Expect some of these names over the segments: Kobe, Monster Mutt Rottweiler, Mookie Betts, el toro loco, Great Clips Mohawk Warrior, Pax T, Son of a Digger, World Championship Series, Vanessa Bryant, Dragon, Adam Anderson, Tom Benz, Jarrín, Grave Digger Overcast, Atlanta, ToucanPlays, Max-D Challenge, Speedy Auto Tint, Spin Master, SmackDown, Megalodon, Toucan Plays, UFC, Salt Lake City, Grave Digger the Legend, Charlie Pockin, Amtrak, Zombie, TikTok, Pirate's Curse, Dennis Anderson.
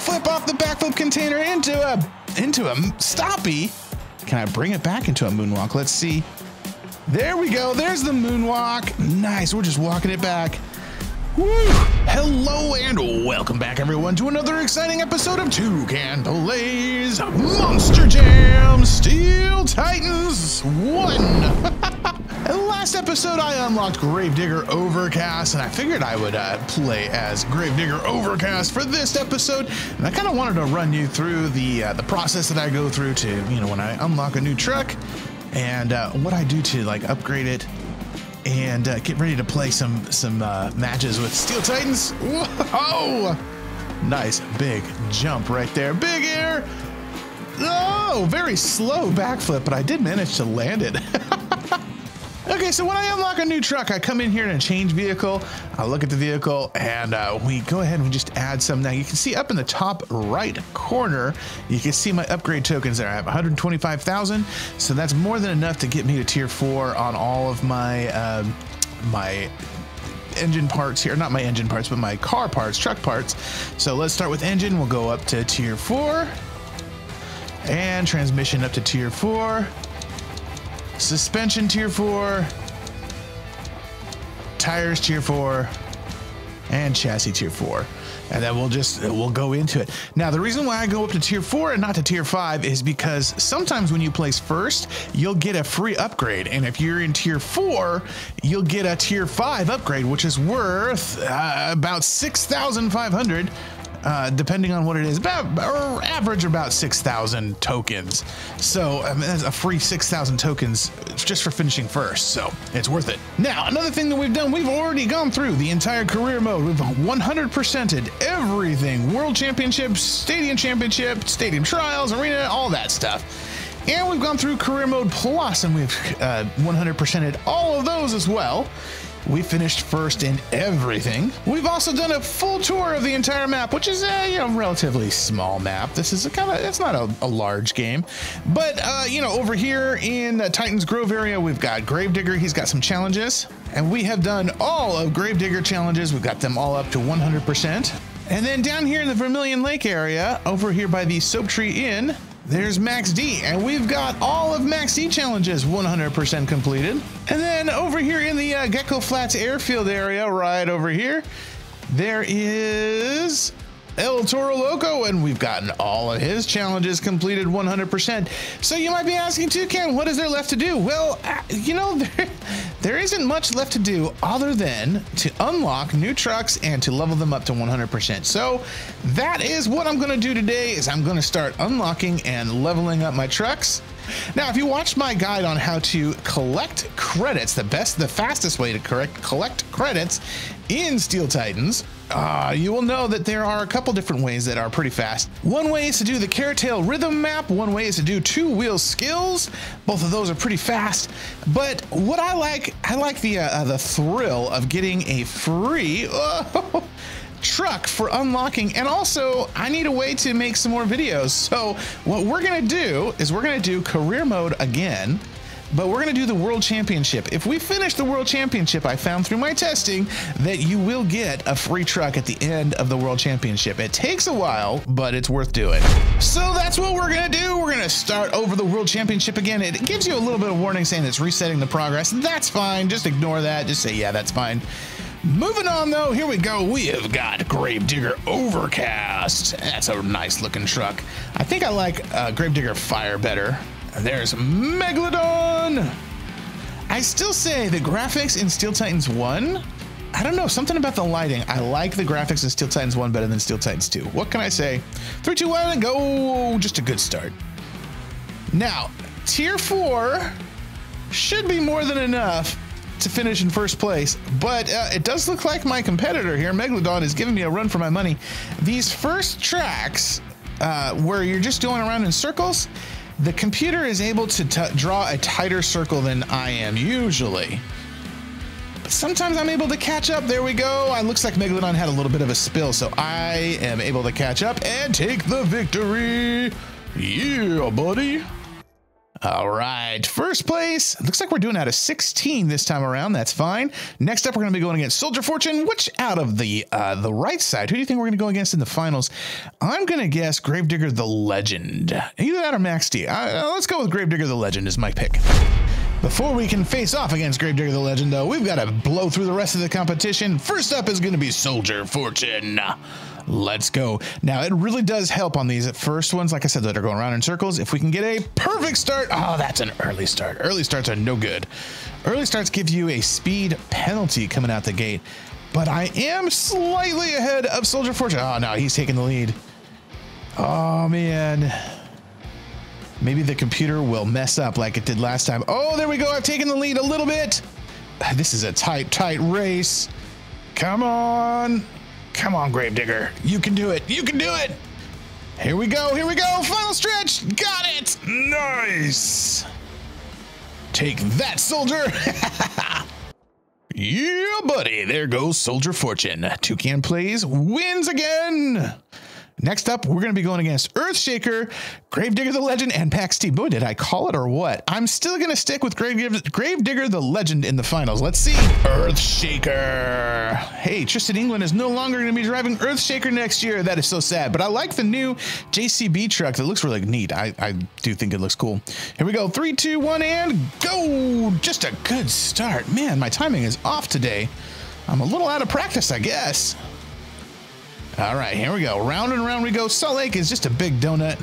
backflip off the backflip container into a stoppie. Can I bring it back into a moonwalk? Let's see. There we go. There's the moonwalk. Nice. We're just walking it back. Woo! Hello and welcome back, everyone, to another exciting episode of ToucanPlays Monster Jam Steel Titans 1. In the last episode, I unlocked Grave Digger Overcast, and I figured I would play as Grave Digger Overcast for this episode. And I kind of wanted to run you through the process that I go through to, you know, when I unlock a new truck and what I do to like upgrade it and get ready to play some matches with Steel Titans. Whoa! Nice big jump right there, big air. Oh, very slow backflip, but I did manage to land it. Okay, so when I unlock a new truck, I come in here and change vehicle. I look at the vehicle and we go ahead and we just add some. Now you can see up in the top right corner, you can see my upgrade tokens there. I have 125,000, so that's more than enough to get me to tier 4 on all of my my engine parts here. Not my engine parts, but my car parts, truck parts. So let's start with engine. We'll go up to tier 4 and transmission up to tier 4. Suspension tier 4, tires tier 4, and chassis tier 4. And then we'll go into it. Now, the reason why I go up to tier 4 and not to tier 5 is because sometimes when you place first, you'll get a free upgrade. And if you're in tier 4, you'll get a tier 5 upgrade, which is worth about 6,500. Depending on what it is, about or average about 6,000 tokens. So I mean, that's a free 6,000 tokens just for finishing first. So it's worth it. Now, another thing that we've done, we've already gone through the entire career mode. We've 100%ed everything. World championship, stadium trials, arena, all that stuff. And we've gone through career mode plus, and we've 100%ed all of those as well. We finished first in everything. We've also done a full tour of the entire map, which is a relatively small map. This is a kind of, it's not a large game, but you know, over here in the Titans Grove area, we've got Gravedigger. He's got some challenges, and we have done all of Gravedigger challenges. We've got them all up to 100%. And then down here in the Vermilion Lake area, over here by the Soap Tree Inn, there's Max-D, and we've got all of Max-D challenges 100% completed. And then over here in the Gecko Flats airfield area, right over here, there is El Toro Loco, and we've gotten all of his challenges completed 100%. So you might be asking, Toucan, what is there left to do? Well, you know, there isn't much left to do other than to unlock new trucks and to level them up to 100%. So that is what I'm going to do today, is I'm going to start unlocking and leveling up my trucks. Now, if you watched my guide on how to collect credits, the fastest way to collect credits in Steel Titans, you will know that there are a couple different ways that are pretty fast. One way is to do the Caretail Rhythm map. One way is to do two-wheel skills. Both of those are pretty fast. But what I like the thrill of getting a free truck for unlocking, and also I need a way to make some more videos. So what we're gonna do is we're gonna do career mode again, but we're gonna do the World Championship. If we finish the World Championship, I found through my testing that you will get a free truck at the end of the World Championship. It takes a while, but it's worth doing. So that's what we're gonna do. We're gonna start over the World Championship again. It gives you a little bit of warning saying it's resetting the progress. That's fine, just ignore that. Just say, yeah, that's fine. Moving on though, here we go. We have got Gravedigger Overcast. That's a nice looking truck. I think I like Gravedigger Fire better. There's Megalodon. I still say the graphics in Steel Titans 1, I don't know, something about the lighting. I like the graphics in Steel Titans 1 better than Steel Titans 2. What can I say? 3, 2, 1, and go. Just a good start. Now, tier 4 should be more than enough to finish in first place, but it does look like my competitor here, Megalodon, is giving me a run for my money. These first tracks, where you're just going around in circles, the computer is able to draw a tighter circle than I am usually. But sometimes I'm able to catch up. There we go. It looks like Megalodon had a little bit of a spill, so I am able to catch up and take the victory. Yeah, buddy. All right, first place. It looks like we're doing out of 16 this time around. That's fine. Next up, we're going to be going against Soldier Fortune. Which out of the right side? Who do you think we're going to go against in the finals? I'm going to guess Grave Digger the Legend. Either that or Max-D. Let's go with Grave Digger the Legend is my pick. Before we can face off against Grave Digger the Legend, though, we've got to blow through the rest of the competition. First up is going to be Soldier Fortune. Let's go. Now, it really does help on these first ones, like I said, that are going around in circles. If we can get a perfect start. Oh, that's an early start. Early starts are no good. Early starts give you a speed penalty coming out the gate, but I am slightly ahead of Soldier Fortune. Oh, no, he's taking the lead. Oh, man. Maybe the computer will mess up like it did last time. Oh, there we go. I've taken the lead a little bit. This is a tight, tight race. Come on. Come on, Grave Digger. You can do it. You can do it. Here we go. Here we go. Final stretch. Got it. Nice. Take that, Soldier. Yeah, buddy. There goes Soldier Fortune. ToucanPlays wins again. Next up, we're going to be going against Earthshaker, Grave Digger the Legend, and Pax T. Boy, did I call it or what? I'm still going to stick with Grave Digger the Legend in the finals. Let's see. Earthshaker. Hey, Tristan England is no longer going to be driving Earthshaker next year. That is so sad. But I like the new JCB truck. That looks really neat. I do think it looks cool. Here we go. 3, 2, 1, and go. Just a good start. Man, my timing is off today. I'm a little out of practice, I guess. All right, here we go. Round and round we go. Salt Lake is just a big donut.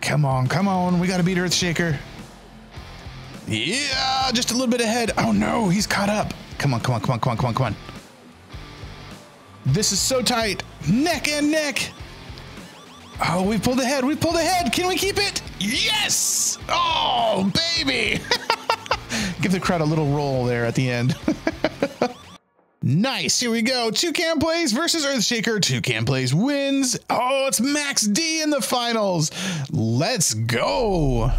Come on, come on. We got to beat Earthshaker. Yeah, just a little bit ahead. Oh, no, he's caught up. Come on, come on, come on, come on, come on, come on. This is so tight. Neck and neck. Oh, we pulled ahead. We pulled ahead. Can we keep it? Yes. Oh, baby. Give the crowd a little roll there at the end. Nice. Here we go. ToucanPlays versus Earthshaker. ToucanPlays wins. Oh, it's Max-D in the finals. Let's go.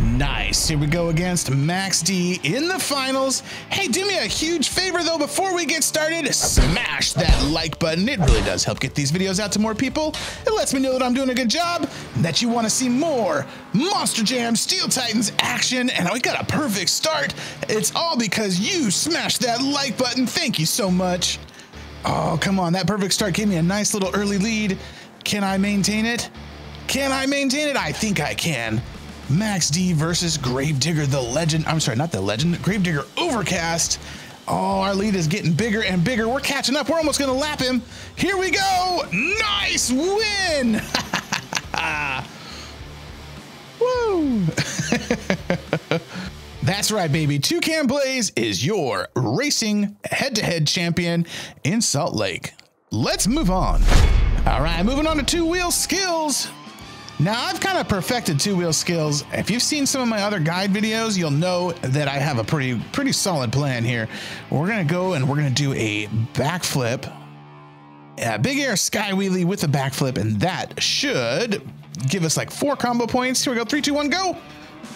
Nice. Here we go against Max-D in the finals. Hey, do me a huge favor, though, before we get started. Smash that like button. It really does help get these videos out to more people. It lets me know that I'm doing a good job and that you want to see more Monster Jam Steel Titans action. And we got a perfect start. It's all because you smashed that like button. Thank you so much. Oh, come on. That perfect start gave me a nice little early lead. Can I maintain it? Can I maintain it? I think I can. Max-D versus Grave Digger the Legend. I'm sorry, not the Legend. Grave Digger Overcast. Oh, our lead is getting bigger and bigger. We're catching up. We're almost going to lap him. Here we go. Nice win. Woo. That's right, baby. ToucanPlays is your racing head-to-head champion in Salt Lake. Let's move on. All right, moving on to two-wheel skills. Now, I've kind of perfected two-wheel skills. If you've seen some of my other guide videos, you'll know that I have a pretty solid plan here. We're going to go and we're going to do a backflip, a big air sky wheelie with a backflip, and that should give us like 4 combo points. Here we go. 3, 2, 1, go.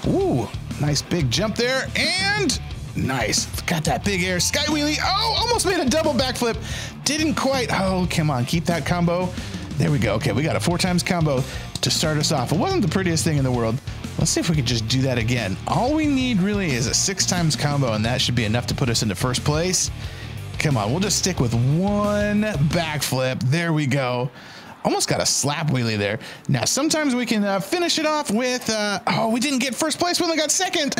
Ooh, nice big jump there. And nice. Got that big air sky wheelie. Oh, almost made a double backflip. Didn't quite. Oh, come on. Keep that combo. There we go. Okay, we got a 4x combo to start us off. It wasn't the prettiest thing in the world. Let's see if we can just do that again. All we need really is a 6x combo, and that should be enough to put us into first place. Come on, we'll just stick with one backflip. There we go. Almost got a slap wheelie there. Now, sometimes we can finish it off with, oh, we didn't get first place. We only got second.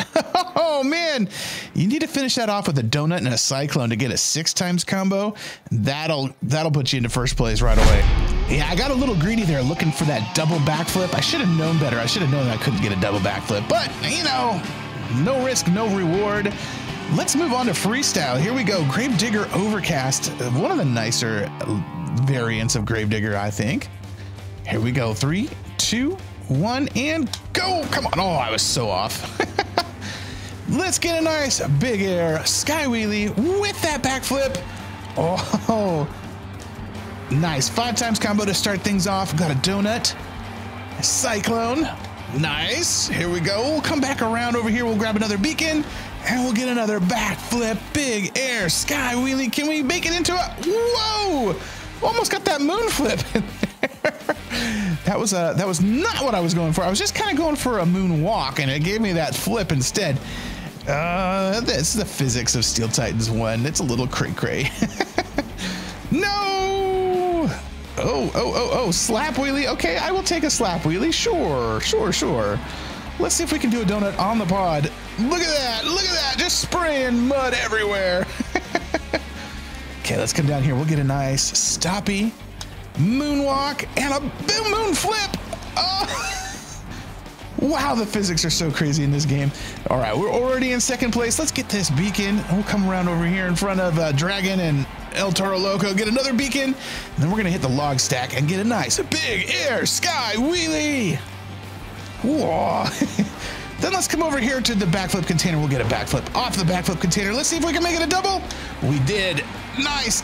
Oh, man. You need to finish that off with a donut and a cyclone to get a 6x combo. That'll put you into first place right away. Yeah, I got a little greedy there looking for that double backflip. I should have known better. I should have known that I couldn't get a double backflip. But, you know, no risk, no reward. Let's move on to freestyle. Here we go. Grave Digger Overcast. One of the nicer variants of Grave Digger, I think. Here we go. 3, 2, 1, and go. Come on. Oh, I was so off. Let's get a nice big air sky wheelie with that backflip. Oh, nice. 5x combo to start things off. Got a donut. A cyclone. Nice. Here we go. We'll come back around over here. We'll grab another beacon. And we'll get another backflip. Big air sky wheelie. Can we make it into a... Whoa! Almost got that moon flip in there. That was not what I was going for. I was just kind of going for a moonwalk, and it gave me that flip instead. This is the physics of Steel Titans 1. It's a little cray-cray. No! Oh, slap wheelie. Okay, I will take a slap wheelie. Sure. Let's see if we can do a donut on the pod. Look at that. Just spraying mud everywhere. Okay, let's come down here. We'll get a nice stoppy moonwalk and a boom moon flip. Oh! Wow, the physics are so crazy in this game. All right, we're already in second place. Let's get this beacon. We'll come around over here in front of Dragon and El Toro Loco, get another beacon, and then we're gonna hit the log stack and get a nice big air sky wheelie. Whoa. Then let's come over here to the backflip container. We'll get a backflip off the backflip container. Let's see if we can make it a double. We did. Nice.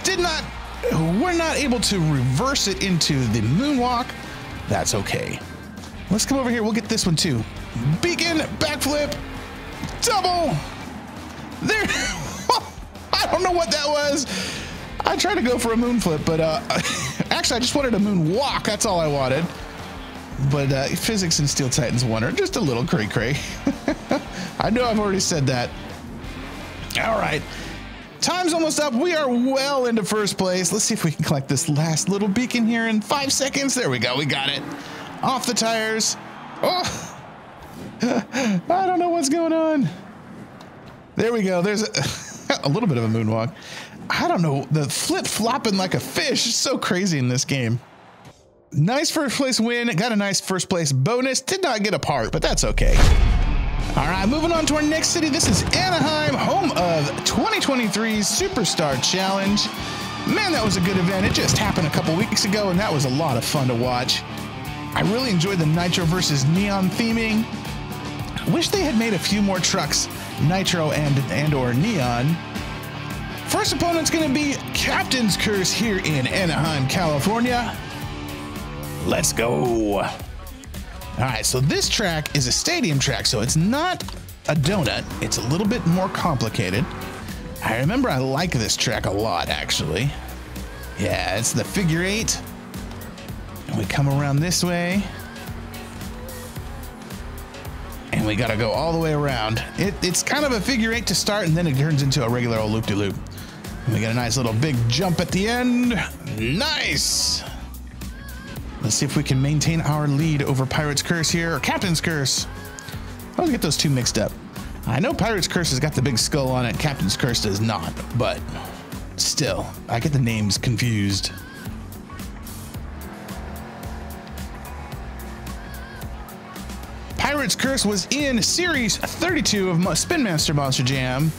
We're not able to reverse it into the moonwalk. That's okay. Let's come over here. We'll get this one too. Beacon, backflip, double. There. I don't know what that was. I tried to go for a moon flip, but actually I just wanted a moon walk. That's all I wanted. But physics in Steel Titans 1 are just a little cray-cray. I know I've already said that. All right. Time's almost up. We are well into first place. Let's see if we can collect this last little beacon here in 5 seconds. There we go. We got it. Off the tires. Oh, I don't know what's going on. There we go. There's a little bit of a moonwalk. I don't know. The flip-flopping like a fish is so crazy in this game. Nice first place win. Got a nice first place bonus. Did not get a part, but that's okay. All right, moving on to our next city. This is Anaheim, home of 2023's Superstar Challenge. Man, that was a good event. It just happened a couple weeks ago, and that was a lot of fun to watch. I really enjoyed the Nitro versus Neon theming. Wish they had made a few more trucks, Nitro and or Neon. First opponent's going to be Captain's Curse here in Anaheim, California. Let's go. All right, so this track is a stadium track, so it's not a donut. It's a little bit more complicated. I remember I like this track a lot, actually. Yeah, it's the figure 8. And we come around this way. And we gotta go all the way around. It's kind of a figure 8 to start, and then it turns into a regular old loop-de-loop. And we got a nice little big jump at the end. Nice. Let's see if we can maintain our lead over Pirate's Curse here, or Captain's Curse. I always get those two mixed up. I know Pirate's Curse has got the big skull on it. Captain's Curse does not, but still, I get the names confused. Pirate's Curse was in Series 32 of Spin Master Monster Jam,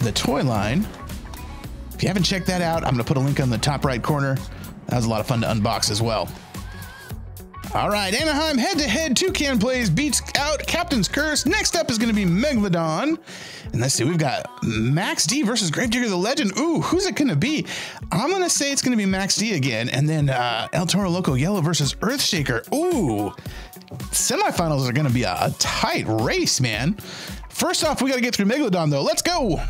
the toy line. If you haven't checked that out, I'm going to put a link on the top right corner. That was a lot of fun to unbox as well. All right, Anaheim head-to-head, ToucanPlays beats out Captain's Curse. Next up is going to be Megalodon. And let's see, we've got Max-D versus Grave Digger the Legend. Ooh, who's it going to be? I'm going to say it's going to be Max-D again. And then El Toro Loco Yellow versus Earthshaker. Ooh, semifinals are going to be a tight race, man. First off, we got to get through Megalodon, though. Let's go.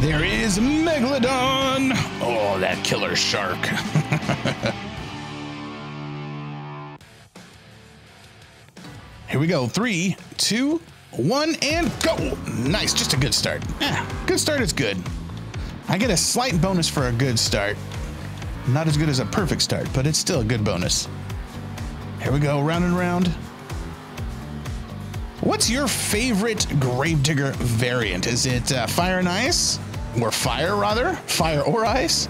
There is Megalodon. Oh, that killer shark. Here we go. 3, 2, 1, and go. Nice. Just a good start. Yeah, good start is good. I get a slight bonus for a good start. Not as good as a perfect start, but it's still a good bonus. Here we go. Round and round. What's your favorite Gravedigger variant? Is it Fire and Ice? Or Fire, rather? Fire or Ice?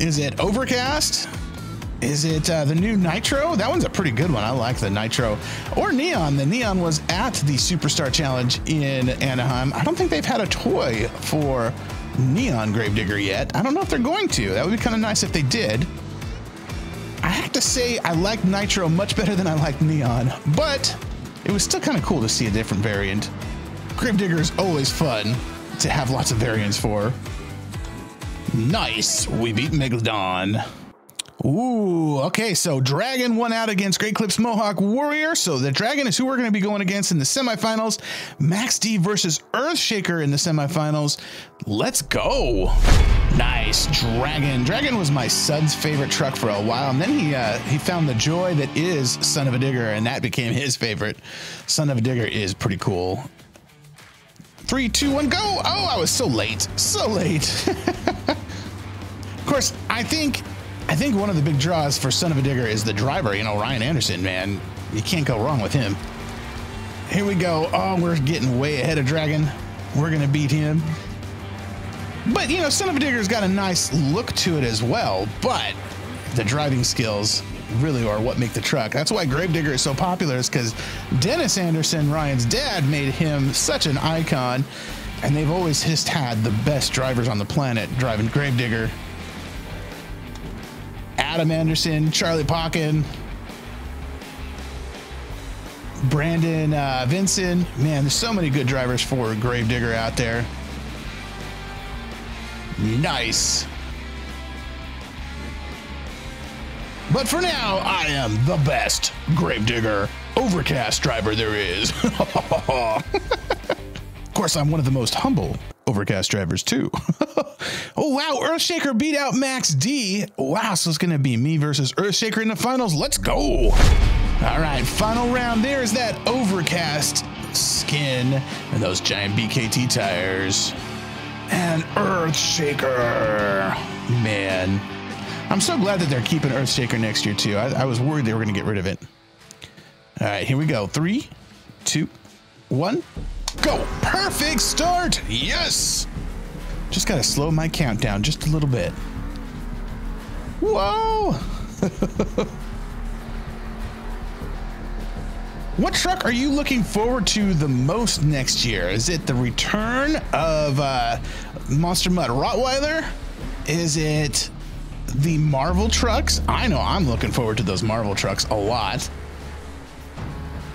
Is it Overcast? Is it the new Nitro? That one's a pretty good one. I like the Nitro. Or Neon. The Neon was at the Superstar Challenge in Anaheim. I don't think they've had a toy for Neon Gravedigger yet. I don't know if they're going to. That would be kind of nice if they did. I have to say I like Nitro much better than I like Neon, but it was still kind of cool to see a different variant. Gravedigger is always fun to have lots of variants for. Nice. We beat Megalodon. Ooh, okay, so Dragon won out against Great Clips Mohawk Warrior, so the Dragon is who we're going to be going against in the semifinals. Max-D versus Earthshaker in the semifinals. Let's go. Nice, Dragon. Dragon was my son's favorite truck for a while, and then he found the joy that is Son of a Digger, and that became his favorite. Son of a Digger is pretty cool. 3, 2, 1, go. Oh, I was so late, so late. Of course, I think one of the big draws for Son of a Digger is the driver, you know, Ryan Anderson, man. You can't go wrong with him. Here we go. Oh, we're getting way ahead of Dragon. We're going to beat him. But, you know, Son of a Digger's got a nice look to it as well, but the driving skills really are what make the truck. That's why Grave Digger is so popular, is because Dennis Anderson, Ryan's dad, made him such an icon, and they've always just had the best drivers on the planet driving Grave Digger. Adam Anderson, Charlie Pockin, Brandon Vincent. Man, there's so many good drivers for Gravedigger out there. Nice. But for now, I am the best Gravedigger overcast driver there is. Of course, I'm one of the most humble overcast drivers too. Oh wow, Earthshaker beat out Max-D. Wow, so it's gonna be me versus Earthshaker in the finals. Let's go. All right, final round. There's that overcast skin and those giant BKT tires and Earthshaker. Man, I'm so glad that they're keeping Earthshaker next year too. I was worried they were gonna get rid of it. All right, here we go. 3, 2, 1. Go. Perfect start. Yes. Just got to slow my countdown just a little bit. Whoa. What truck are you looking forward to the most next year? Is it the return of Monster Mutt Rottweiler? Is it the Marvel trucks? I know I'm looking forward to those Marvel trucks a lot.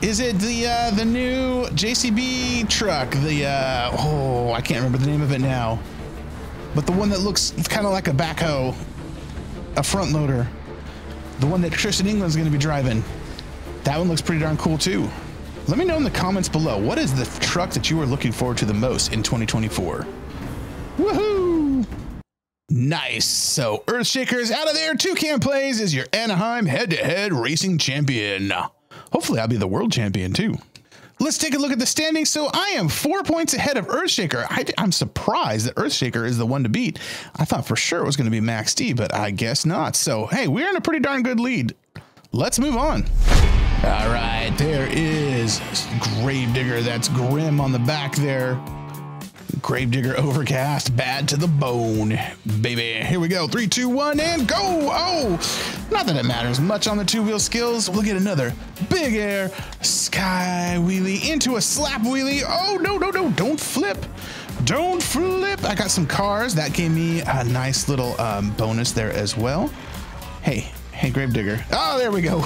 Is it the new JCB truck? The oh, I can't remember the name of it now, but the one that looks kind of like a backhoe, a front loader, the one that Tristan England's going to be driving. That one looks pretty darn cool too. Let me know in the comments below, what is the truck that you are looking forward to the most in 2024? Woohoo! Nice. So Earthshaker's out of there. ToucanPlays is your Anaheim head-to-head racing champion. Hopefully I'll be the world champion too. Let's take a look at the standings. So I am 4 points ahead of Earthshaker. I'm surprised that Earthshaker is the one to beat. I thought for sure it was going to be Max-D, but I guess not. So, hey, we're in a pretty darn good lead. Let's move on. All right, there is Gravedigger. That's Grim on the back there. Gravedigger overcast, bad to the bone, baby. Here we go. 3, 2, 1, and go. Oh, not that it matters much on the two-wheel skills. We'll get another big air sky wheelie into a slap wheelie. Oh, no, no, no. Don't flip. Don't flip. I got some cars. That gave me a nice little bonus there as well. Hey, hey, Gravedigger. Oh, there we go.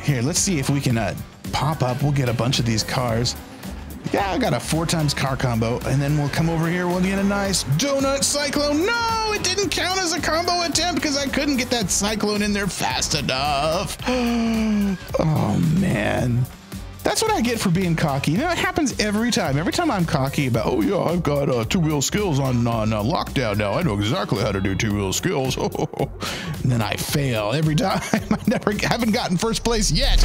Here, let's see if we can pop up. We'll get a bunch of these cars. Yeah, I got a 4x car combo, and then we'll come over here. We'll get a nice donut cyclone. No, it didn't count as a combo attempt because I couldn't get that cyclone in there fast enough. Oh, man. That's what I get for being cocky. You know, it happens every time. Every time I'm cocky about, oh, yeah, I've got two-wheel skills on lockdown now. I know exactly how to do two-wheel skills. And then I fail every time. I haven't gotten first place yet.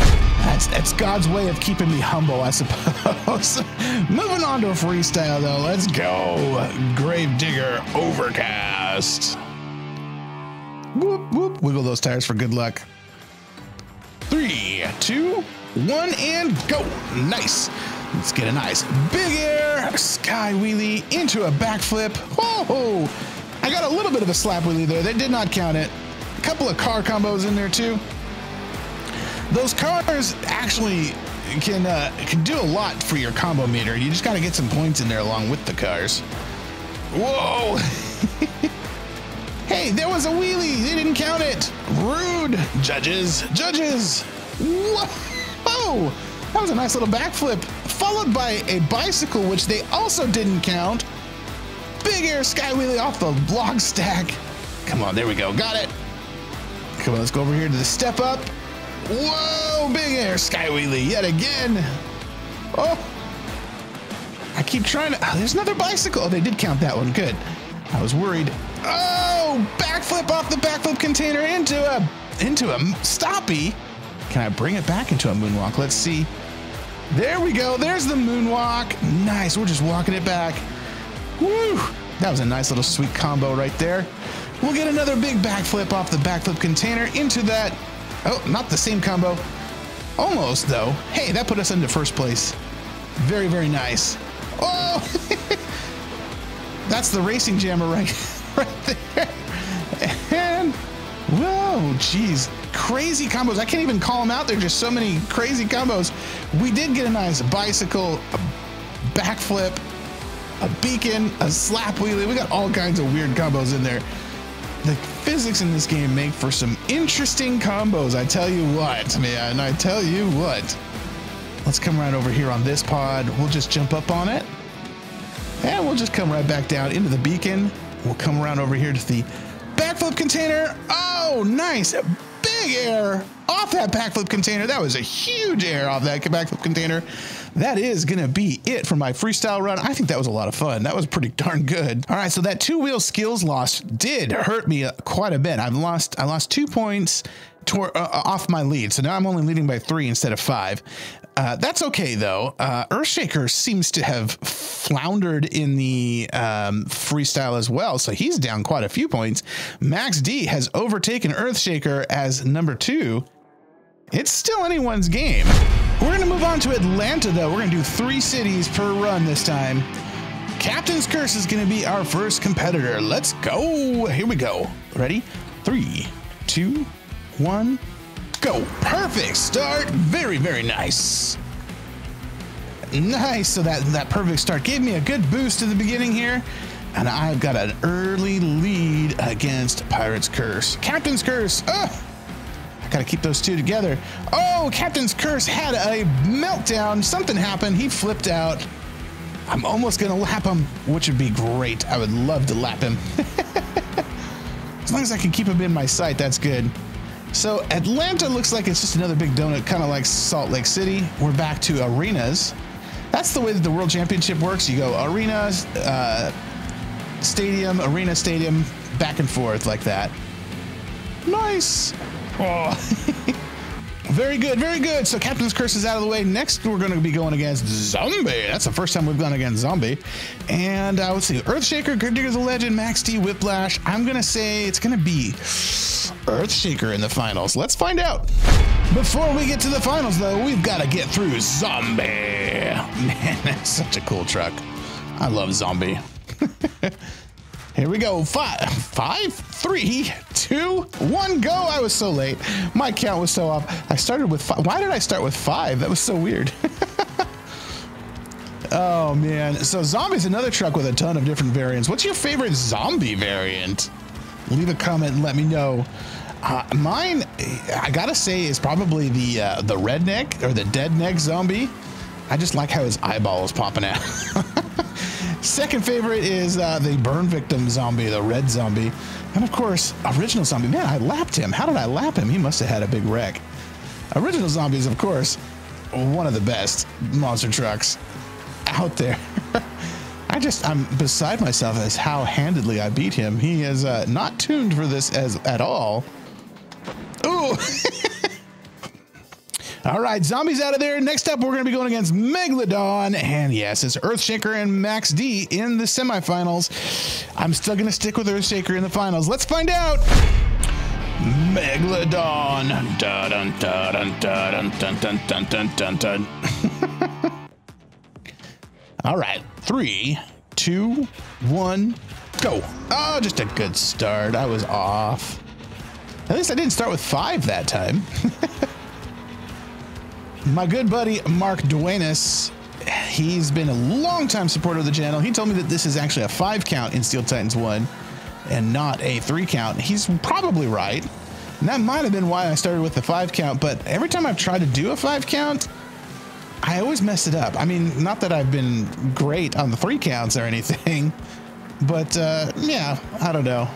That's God's way of keeping me humble, I suppose. Moving on to a freestyle, though. Let's go. Gravedigger overcast. Whoop, whoop. Wiggle those tires for good luck. 3, 2, 1, and go. Nice. Let's get a nice big air sky wheelie into a backflip. Oh, I got a little bit of a slap wheelie there. They did not count it. A couple of car combos in there too. Those cars actually can do a lot for your combo meter. You just got to get some points in there along with the cars. Whoa. Hey, there was a wheelie. They didn't count it. Rude. Judges, judges. Whoa. Oh, that was a nice little backflip, followed by a bicycle, which they also didn't count. Big air sky wheelie off the log stack. Come on, there we go. Got it. Come on, let's go over here to the step up. Whoa, big air sky wheelie yet again. Oh, I keep trying to. Oh, there's another bicycle. Oh, they did count that one. Good. I was worried. Oh, backflip off the backflip container into a stoppie. Can I bring it back into a moonwalk? Let's see. There we go. There's the moonwalk. Nice. We're just walking it back. Woo! That was a nice little sweet combo right there. We'll get another big backflip off the backflip container into that. Oh, not the same combo. Almost though. Hey, that put us into first place. Very, very nice. Oh, that's the racing jammer right there. And whoa, geez, crazy combos. I can't even call them out. There are just so many crazy combos. We did get a nice bicycle, a backflip, a beacon, a slap wheelie. We got all kinds of weird combos in there. The physics in this game make for some interesting combos. I tell you what, man, I tell you what. Let's come right over here on this pod. We'll just jump up on it. And we'll just come right back down into the beacon. We'll come around over here to the backflip container. Oh, nice. Big air off that backflip container. That was a huge air off that backflip container. That is going to be it for my freestyle run. I think that was a lot of fun. That was pretty darn good. All right, so that two-wheel skills loss did hurt me quite a bit. I lost 2 points off my lead, so now I'm only leading by 3 instead of 5. That's okay though. Earthshaker seems to have floundered in the freestyle as well, so he's down quite a few points. Max-D has overtaken Earthshaker as number 2. It's still anyone's game. We're gonna move on to Atlanta though. We're gonna do 3 cities per run this time. Captain's Curse is gonna be our first competitor. Let's go. Here we go. Ready? 3, 2, 1, go. Perfect start. Very, very nice. Nice. So that perfect start gave me a good boost at the beginning here. And I've got an early lead against Pirate's Curse. Captain's Curse. Oh, I got to keep those two together. Oh, Captain's Curse had a meltdown. Something happened. He flipped out. I'm almost going to lap him, which would be great. I would love to lap him. As long as I can keep him in my sight, that's good. So Atlanta looks like it's just another big donut, kind of like Salt Lake City. We're back to arenas. That's the way that the World Championship works. You go arenas, stadium, arena, stadium, back and forth like that. Nice. Oh. Very good, very good. So Captain's Curse is out of the way. Next, we're going to be going against Zombie. That's the first time we've gone against Zombie. And let's see, Earthshaker, Grave Digger the Legend, Max-D, Whiplash. I'm going to say it's going to be Earthshaker in the finals. Let's find out. Before we get to the finals, though, we've got to get through Zombie. Man, that's such a cool truck. I love Zombie. Here we go. 5, 5, 3, 2, 1, go. I was so late. My count was so off. I started with 5. Why did I start with 5? That was so weird. Oh, man. So Zombie's another truck with a ton of different variants. What's your favorite Zombie variant? Leave a comment and let me know. Mine, I got to say, is probably the redneck or the dead neck Zombie. I just like how his eyeball is popping out. Second favorite is the burn victim Zombie, the red Zombie. And of course, original Zombie. Man, I lapped him. How did I lap him? He must have had a big wreck. Original Zombie is, of course, one of the best monster trucks out there. I'm beside myself as how handedly I beat him. He is not tuned for this at all. Ooh. All right, Zombie's out of there. Next up, we're going to be going against Megalodon. And yes, it's Earthshaker and Max-D in the semifinals. I'm still going to stick with Earthshaker in the finals. Let's find out. Megalodon. Dun, dun, dun, dun, dun, dun, dun, dun, dun, dun. All right, 3, 2, 1, go. Oh, just a good start. I was off. At least I didn't start with 5 that time. My good buddy, Mark Duenas, he's been a longtime supporter of the channel. He told me that this is actually a 5 count in Steel Titans 1 and not a 3 count. He's probably right. And that might have been why I started with the 5 count, but every time I've tried to do a 5 count, I always mess it up. I mean, not that I've been great on the 3 counts or anything, but yeah, I don't know.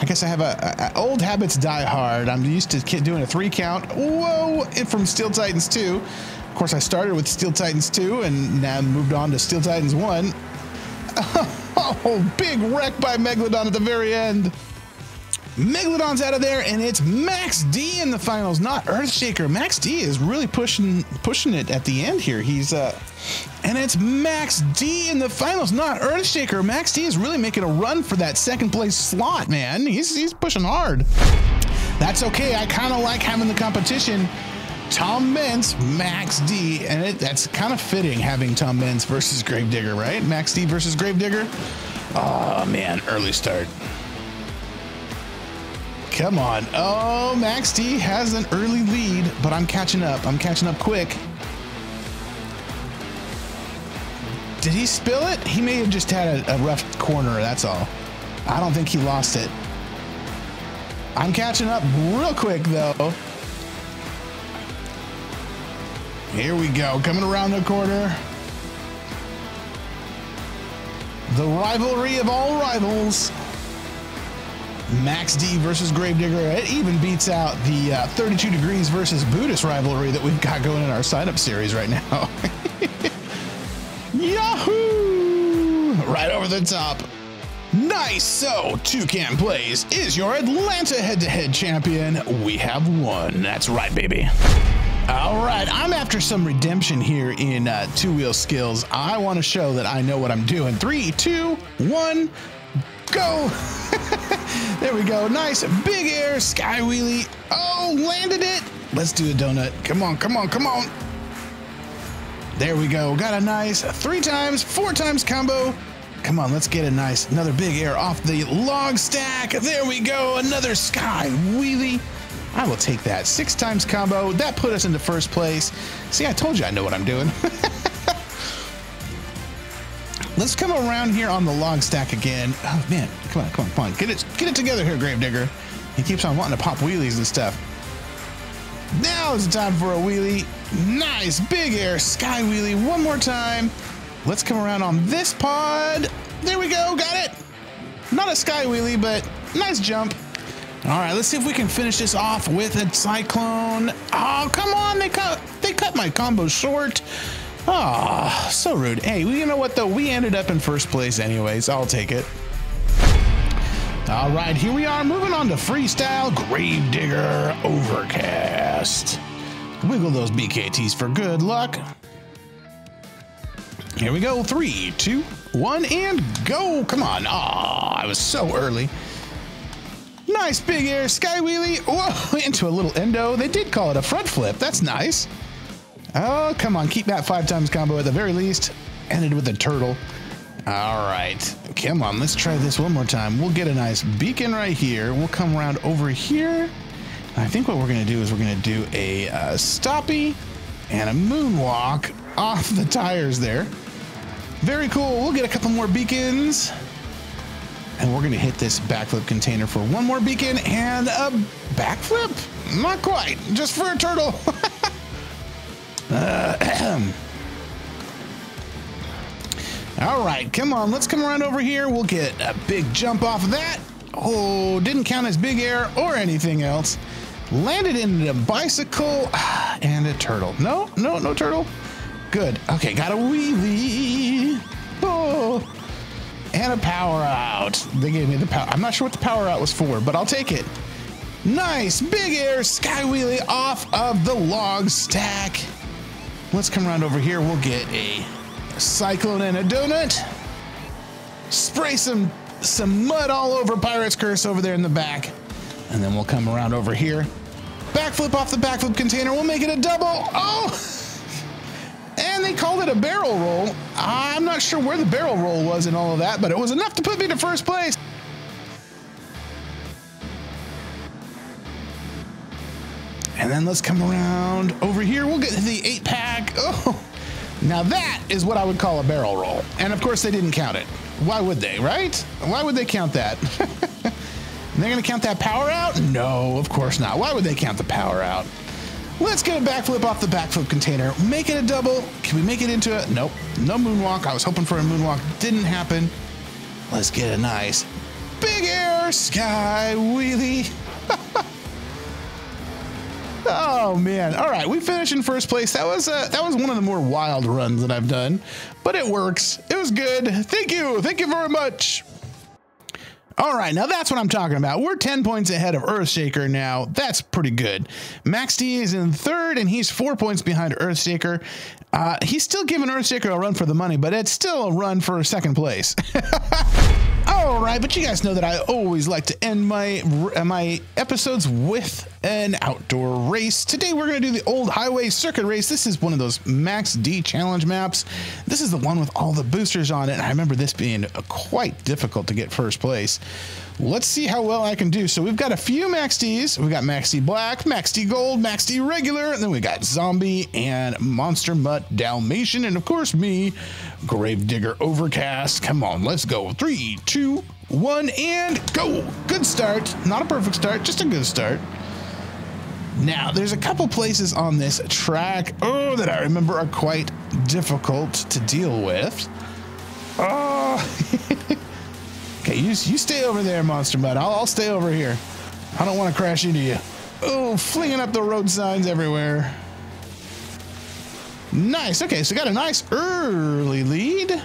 I guess I have a old habits die hard. I'm used to doing a 3 count. Whoa, it from Steel Titans 2. Of course, I started with Steel Titans 2 and now moved on to Steel Titans 1. Oh, big wreck by Megalodon at the very end. Megalodon's out of there, and it's Max-D in the finals, not Earthshaker. Max-D is really pushing it at the end here. He's and it's Max-D in the finals, not Earthshaker. Max-D is really making a run for that second place slot, man. He's pushing hard. That's okay. I kind of like having the competition. Tom Benz, Max-D, and that's kind of fitting having Tom Benz versus Grave Digger, right? Max-D versus Grave Digger. Oh man, early start. Come on. Oh, Max-D has an early lead, but I'm catching up. I'm catching up quick. Did he spill it? He may have just had a rough corner, that's all. I don't think he lost it. I'm catching up real quick, though. Here we go. Coming around the corner. The rivalry of all rivals. Max-D versus Gravedigger. It even beats out the 32 Degrees versus Buddhist rivalry that we've got going in our sign-up series right now. Yahoo! Right over the top. Nice. So, ToucanPlays is your Atlanta head-to-head champion. We have won. That's right, baby. All right, I'm after some redemption here in two-wheel skills. I want to show that I know what I'm doing. 3, 2, 1, go! There we go. Nice big air sky wheelie. Oh, landed it. Let's do a donut. Come on, come on, come on. There we go. Got a nice 3 times, 4 times combo. Come on, let's get a nice another big air off the log stack. There we go. Another sky wheelie. I will take that. 6 times combo. That put us into first place. See, I told you I know what I'm doing. Let's come around here on the log stack again. Oh, man. Come on, come on, come on. Get it together here, Gravedigger. He keeps on wanting to pop wheelies and stuff. Now is the time for a wheelie. Nice. Big air sky wheelie. One more time. Let's come around on this pod. There we go. Got it. Not a sky wheelie, but nice jump. All right. Let's see if we can finish this off with a cyclone. Oh, come on. They cut my combo short. Ah, oh, so rude. Hey, you know what, though? We ended up in first place anyways. I'll take it. All right, here we are. Moving on to freestyle Gravedigger Overcast. Wiggle those BKTs for good luck. Here we go. 3, 2, 1, and go. Come on. Ah, oh, I was so early. Nice big air sky wheelie. Whoa, into a little endo. They did call it a front flip. That's nice. Oh, come on. Keep that 5 times combo at the very least. Ended with a turtle. All right. Come on. Let's try this one more time. We'll get a nice beacon right here. We'll come around over here. I think what we're going to do is we're going to do a stoppie and a moonwalk off the tires there. Very cool. We'll get a couple more beacons. And we're going to hit this backflip container for one more beacon and a backflip. Not quite. Just for a turtle. All right, come on, let's come around over here. We'll get a big jump off of that. Oh, didn't count as big air or anything else. Landed in a bicycle and a turtle. No, no, no turtle. Good. Okay, got a wheelie. Oh, and a power out. They gave me the power. I'm not sure what the power out was for, but I'll take it. Nice big air sky wheelie off of the log stack. Let's come around over here. We'll get a cyclone and a donut. Spray some mud all over Pirate's Curse over there in the back. And then we'll come around over here. Backflip off the backflip container. We'll make it a double. Oh! And they called it a barrel roll. I'm not sure where the barrel roll was in all of that, but it was enough to put me to first place. And then let's come around over here. We'll get the 8-pack. Oh, now that is what I would call a barrel roll. And of course they didn't count it. Why would they, right? Why would they count that? They're gonna count that power out? No, of course not. Why would they count the power out? Let's get a backflip off the backflip container. Make it a double. Can we make it into a, nope, no moonwalk. I was hoping for a moonwalk, didn't happen. Let's get a nice big air Our Sky Wheelie. Oh man! All right, we finished in first place. That was one of the more wild runs that I've done, but it works. It was good. Thank you very much. All right, now that's what I'm talking about. We're 10 points ahead of Earthshaker now. That's pretty good. Max-D is in third, and he's 4 points behind Earthshaker. He's still giving Earthshaker a run for the money, but it's still a run for second place. All right, but you guys know that I always like to end my episodes with an outdoor race. Today we're going to do the Old Highway Circuit Race. This is one of those Max-D Challenge maps. This is the one with all the boosters on it. And I remember this being quite difficult to get first place. Let's see how well I can do. So we've got a few Max-Ds. We've got Max-D Black, Max-D Gold, Max-D Regular, and then we got Zombie and Monster Mutt Dalmatian, and of course me, Grave Digger Overcast. Come on, let's go. 3, 2, 1, and go. Good start. Not a perfect start, just a good start. Now, there's a couple places on this track, oh, that I remember are quite difficult to deal with. Oh. Okay, you stay over there, Monster Mutt. I'll stay over here. I don't want to crash into you. Oh, flinging up the road signs everywhere. Nice. Okay, so got a nice early lead.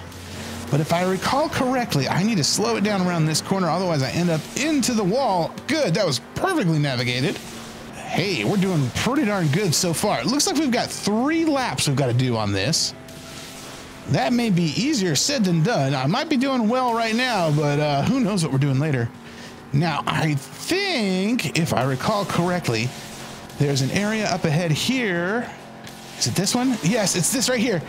But if I recall correctly, I need to slow it down around this corner. Otherwise, I end up into the wall. Good. That was perfectly navigated. Hey, we're doing pretty darn good so far. It looks like we've got 3 laps we've got to do on this. That may be easier said than done. I might be doing well right now, but who knows what we're doing later. Now, I think, if I recall correctly, there's an area up ahead here. Is it this one? Yes, it's this right here.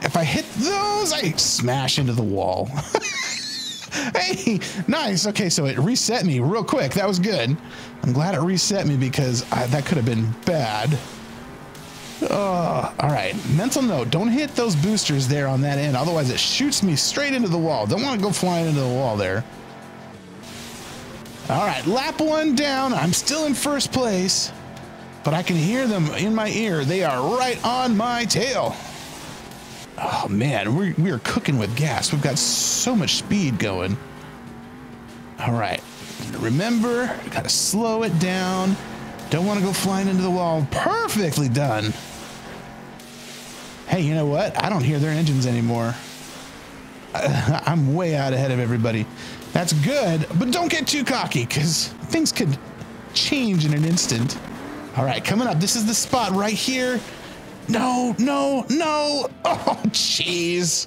If I hit those, I smash into the wall. Hey, nice. Okay, so it reset me real quick. That was good. I'm glad it reset me because that could have been bad. Oh, all right. Mental note, don't hit those boosters there on that end. Otherwise, it shoots me straight into the wall. Don't want to go flying into the wall there. All right, lap 1 down. I'm still in first place, but I can hear them in my ear. They are right on my tail. Oh, man, we are cooking with gas. We've got so much speed going. All right. Remember, got to slow it down. Don't want to go flying into the wall. Perfectly done. Hey, you know what? I don't hear their engines anymore. I'm way out ahead of everybody. That's good, but don't get too cocky because things could change in an instant. All right, coming up. This is the spot right here. No, no, no. Oh, jeez.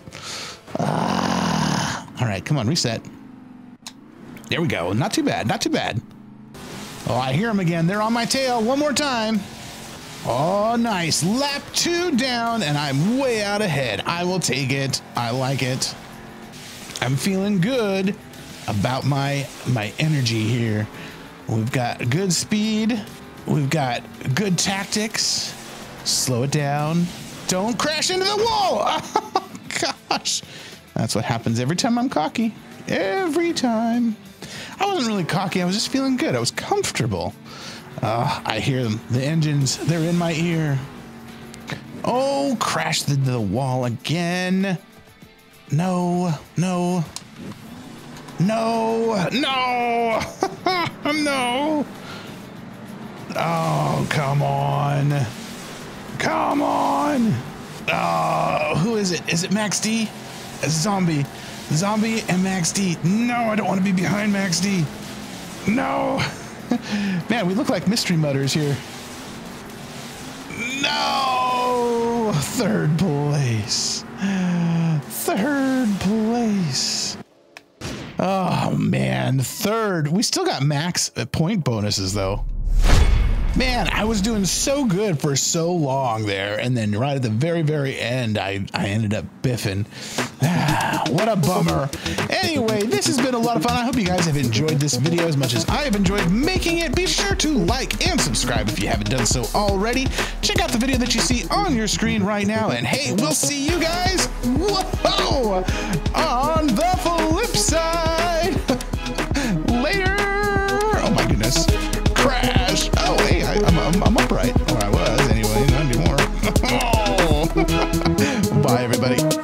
All right, come on, reset. There we go. Not too bad, not too bad. Oh, I hear them again. They're on my tail. One more time. Oh, nice. Lap 2 down, and I'm way out ahead. I will take it. I like it. I'm feeling good about my energy here. We've got good speed. We've got good tactics. Slow it down. Don't crash into the wall. Oh, gosh. That's what happens every time I'm cocky. Every time. I wasn't really cocky. I was just feeling good. I was comfortable. I hear them. The engines. They're in my ear. Oh, crashed into the wall again. No, no, no, no, no. Oh, come on. Come on. Oh, who is it? Is it Max-D? A Zombie. Zombie and Max-D. No, I don't want to be behind Max-D. No. Man, we look like mystery mutters here. No. Third place. Third place. Oh, man. Third. We still got max point bonuses, though. Man, I was doing so good for so long there, and then right at the very, very end, I ended up biffing. Ah, what a bummer. Anyway, this has been a lot of fun. I hope you guys have enjoyed this video as much as I have enjoyed making it. Be sure to like and subscribe if you haven't done so already. Check out the video that you see on your screen right now, and hey, we'll see you guys whoa, on the flip side. Later. Oh, my goodness. Crash. Oh, hey, I'm